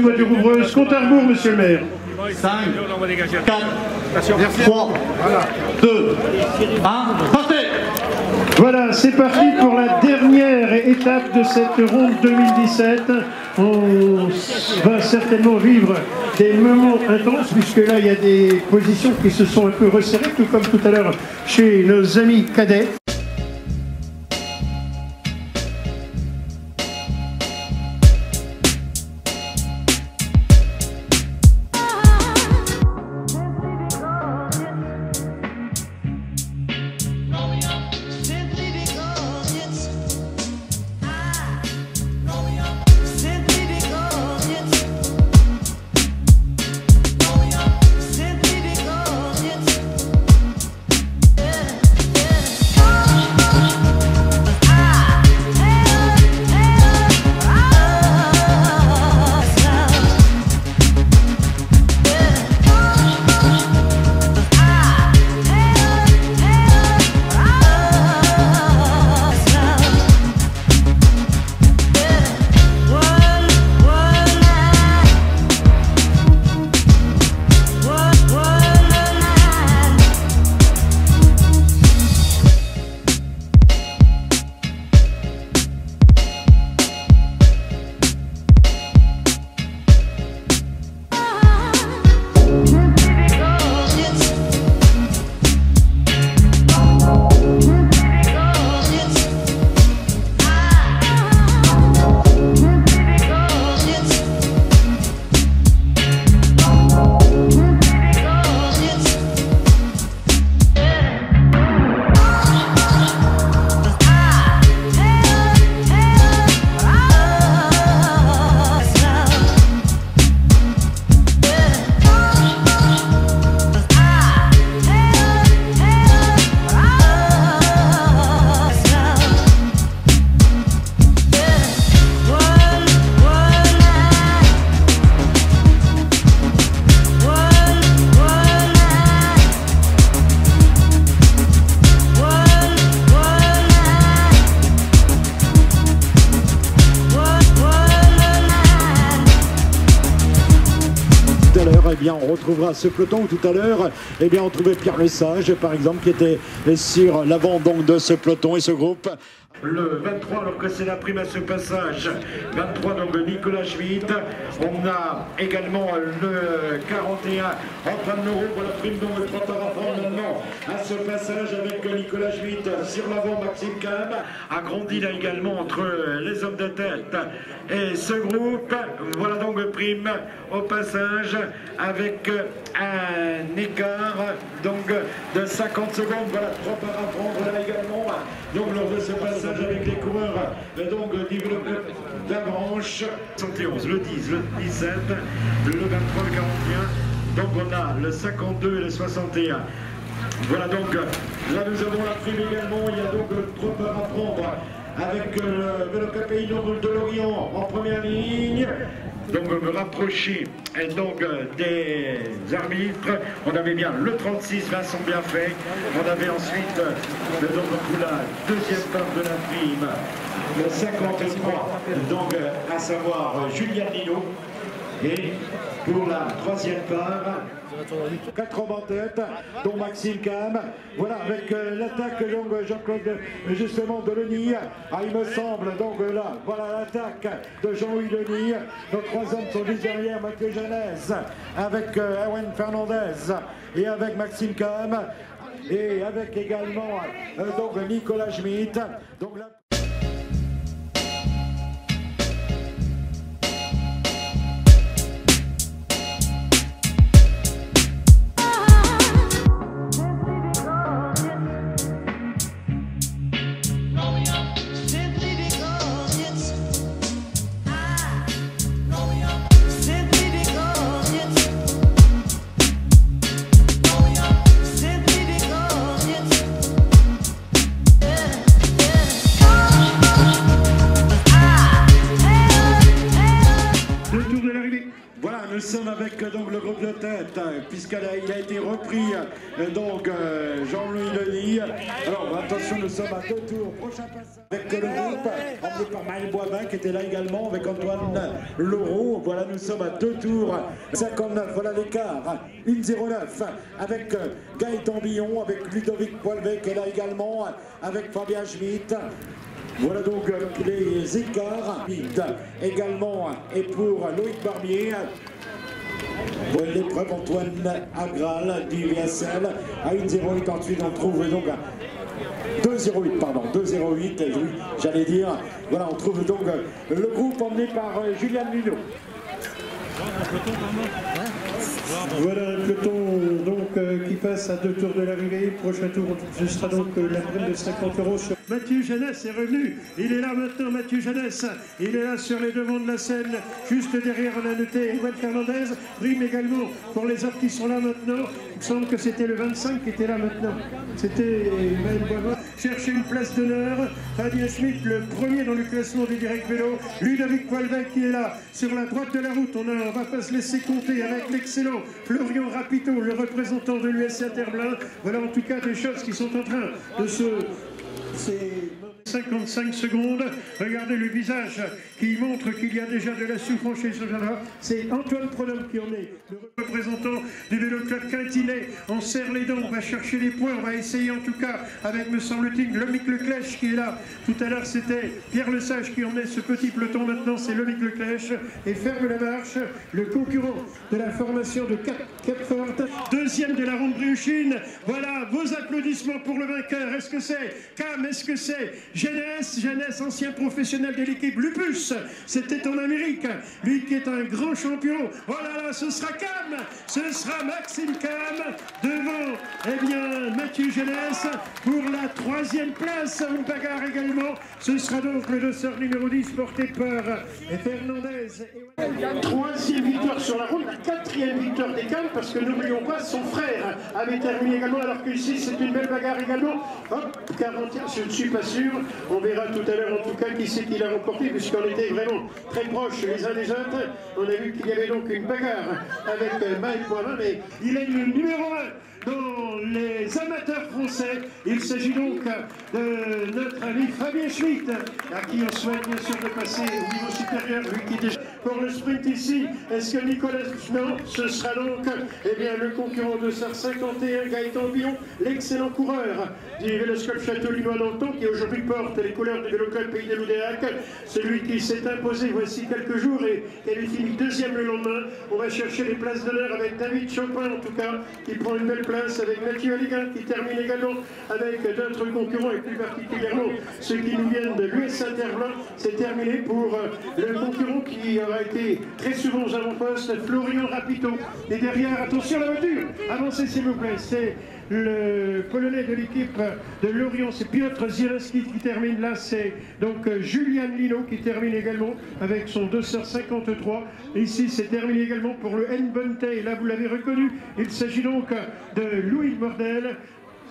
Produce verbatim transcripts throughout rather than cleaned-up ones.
Attention, voiture ouvreuse, compte à rebours, monsieur le maire. cinq, quatre, trois, deux, un, partez. Voilà, c'est parti pour la dernière étape de cette ronde deux mille dix-sept. On va certainement vivre des moments intenses, puisque là, il y a des positions qui se sont un peu resserrées, tout comme tout à l'heure chez nos amis cadets. À ce peloton tout à l'heure, eh bien on trouvait Pierre Lesage par exemple qui était sur l'avant donc de ce peloton et ce groupe. Le vingt-trois, alors que c'est la prime à ce passage, vingt-trois donc Nicolas Schmitt, on a également le quarante et un Antoine Leroux pour la prime donc le trente normalement à ce passage avec Nicolas Schmitt sur l'avant, Maxime Cam a grandi là également entre les hommes de tête et ce groupe, voilà donc prime au passage avec un écart donc de cinquante secondes, voilà trois par à prendre là également donc lors de ce passage avec les coureurs donc de la branche soixante et onze, le dix, le dix-sept, le vingt-trois, le quarante et un, donc on a le cinquante-deux et le soixante et un. Voilà donc là nous avons la prime également, il y a donc trois parts à prendre avec le vélo Capéillon de l'Orient en première ligne. Donc me rapprocher et donc des arbitres, on avait bien le trente-six, Vincent Bienfait, on avait ensuite le, donc, la deuxième part de la prime, le cinquante-trois, donc à savoir Julian Lino, et pour la troisième part, quatre hommes en tête, dont Maxime Cam, voilà avec euh, l'attaque Jean-Claude justement de Loni, ah, il me semble, donc là, voilà l'attaque de Jean-Louis Loni, nos trois hommes sont juste derrière Mathieu Jeunesse, avec euh, Ewen Fernandez et avec Maxime Cam, et avec également euh, donc Nicolas Schmitt, donc là... de tête, puisqu'il a, a été repris, donc euh, Jean-Louis Loni. Alors attention, nous sommes à deux tours. Prochain passage avec le groupe, emmené par Maëlle Boisbain qui était là également avec Antoine Leroux. Voilà, nous sommes à deux tours. cinquante-neuf, voilà l'écart. un zéro neuf avec Gaëtan Billon, avec Ludovic Poilvet qui est là également, avec Fabien Schmitt. Voilà donc les écarts également, et pour Loïc Barbier. Voilà l'épreuve Antoine Agral du V S L à un zéro huit. Ensuite on trouve donc deux zéro huit, pardon, deux zéro huit, j'allais dire. Voilà, on trouve donc le groupe emmené par Julian Lino. Voilà le peloton donc euh, qui passe à deux tours de l'arrivée. Prochain tour, ce sera donc euh, la prime de cinquante euros. Sur... Mathieu Jeunesse est revenu. Il est là maintenant, Mathieu Jeunesse. Il est là sur les devants de la scène. Juste derrière, on a noté Ewen Fernandez. Prime également pour les autres qui sont là maintenant. Il me semble que c'était le vingt-cinq qui était là maintenant. C'était Maëlle Boisbain. Chercher une place d'honneur. Fabien Schmitt, le premier dans le classement du direct vélo. Ludovic Poilvet qui est là sur la droite de la route. On ne va pas se laisser compter avec l'excellent Florian Rapiteau, le représentant de l'U S A Terre-Blain. Voilà en tout cas des choses qui sont en train de se... cinquante-cinq secondes, regardez le visage qui montre qu'il y a déjà de la souffrance chez ce jeune homme. C'est Antoine Pronome qui en est le représentant du vélo club Quintinet. On serre les dents, on va chercher les points, on va essayer en tout cas avec, me semble-t-il, Lomic Leclèche qui est là. Tout à l'heure c'était Pierre Lesage qui en est ce petit peloton, maintenant c'est Lomic Leclèche. Et ferme la marche, le concurrent de la formation de Capforte, deuxième de la ronde Briouchine. Voilà vos applaudissements pour le vainqueur. Est-ce que c'est Cam, est-ce que c'est Jeunesse, Jeunesse, ancien professionnel de l'équipe Lupus, c'était en Amérique, lui qui est un grand champion. Voilà, là, ce sera Cam, ce sera Maxime Cam, devant, eh bien, Mathieu Jeunesse, pour la troisième place, une bagarre également. Ce sera donc le dosseur numéro dix, porté par Fernandez. Troisième victoire sur la route, quatrième victoire des Cam, parce que n'oublions pas, son frère avait terminé également, alors qu'ici, c'est une belle bagarre également. Hop, quarantième, je ne suis pas sûr. On verra tout à l'heure en tout cas qui c'est qui l'a remporté, puisqu'on était vraiment très proches les uns des autres. On a vu qu'il y avait donc une bagarre avec Mike Poilvet, mais il est le numéro un dans les amateurs français. Il s'agit donc de notre ami Fabien Schmitt, à qui on souhaite bien sûr de passer au niveau supérieur, lui qui est déjà pour le sprint ici. Est-ce que Nicolas Schmitt, ce sera donc eh bien, le concurrent de cinquante et un, Gaëtan Billon, l'excellent coureur du Véloscope Château-Limon d'antan, qui aujourd'hui porte les couleurs du Vélo Club Pays de l'Oudéac, celui qui s'est imposé voici quelques jours et qui finit deuxième le lendemain. On va chercher les places d'honneur avec David Champin en tout cas, qui prend une belle place, avec Mathieu Alléga qui termine également, avec d'autres concurrents et plus particulièrement ceux qui nous viennent de l'U S A Terre-Blain. C'est terminé pour le concurrent qui aura été très souvent aux avant-postes, Florian Rapiteau. Et derrière, attention à la voiture, avancez s'il vous plaît, c'est le Polonais de l'équipe de Lorient, c'est Piotr Zielski qui termine là, c'est donc Julian Lino qui termine également avec son deux cent cinquante-trois. Ici c'est terminé également pour le N-Bonte, et là vous l'avez reconnu, il s'agit donc de Louis Bordel.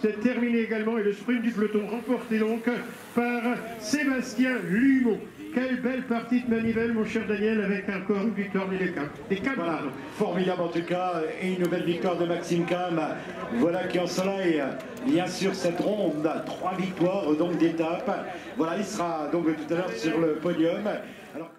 C'est terminé également, et le sprint du peloton remporté donc par Sébastien Lumeau. Quelle belle partie de manivelle, mon cher Daniel, avec un corps, une victoire des Cam. Voilà, formidable en tout cas, et une belle victoire de Maxime Cam. Voilà qui ensoleille bien sûr cette ronde. Trois victoires donc d'étape. Voilà, il sera donc tout à l'heure sur le podium. Alors...